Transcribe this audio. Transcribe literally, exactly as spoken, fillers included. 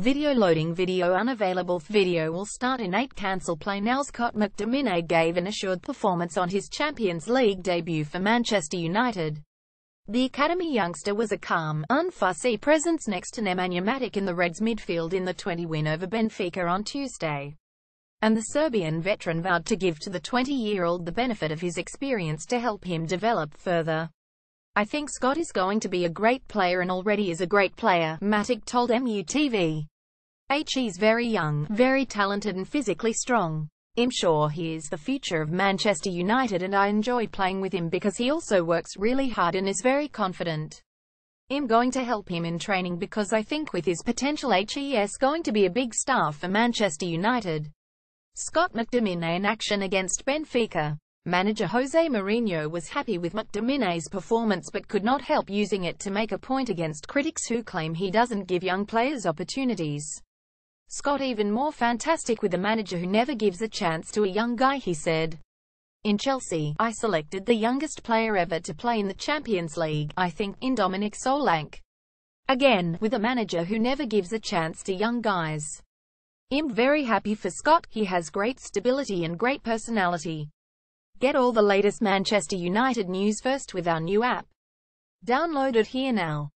Video loading. Video unavailable. Video will start in eight. Cancel play now. Scott McTominay gave an assured performance on his Champions League debut for Manchester United. The academy youngster was a calm, unfussy presence next to Nemanja Matic in the Reds' midfield in the twenty win over Benfica on Tuesday, and the Serbian veteran vowed to give to the twenty-year-old the benefit of his experience to help him develop further. "I think Scott is going to be a great player and already is a great player," Matic told M U T V. "He's very young, very talented and physically strong. I'm sure he is the future of Manchester United and I enjoy playing with him because he also works really hard and is very confident. I'm going to help him in training because I think with his potential he's going to be a big star for Manchester United." Scott McTominay in action against Benfica. Manager Jose Mourinho was happy with McTominay's performance but could not help using it to make a point against critics who claim he doesn't give young players opportunities. "Scott even more fantastic with a manager who never gives a chance to a young guy," he said. "In Chelsea, I selected the youngest player ever to play in the Champions League, I think, in Dominic Solanke. Again, with a manager who never gives a chance to young guys. I'm very happy for Scott, he has great stability and great personality." Get all the latest Manchester United news first with our new app. Download it here now.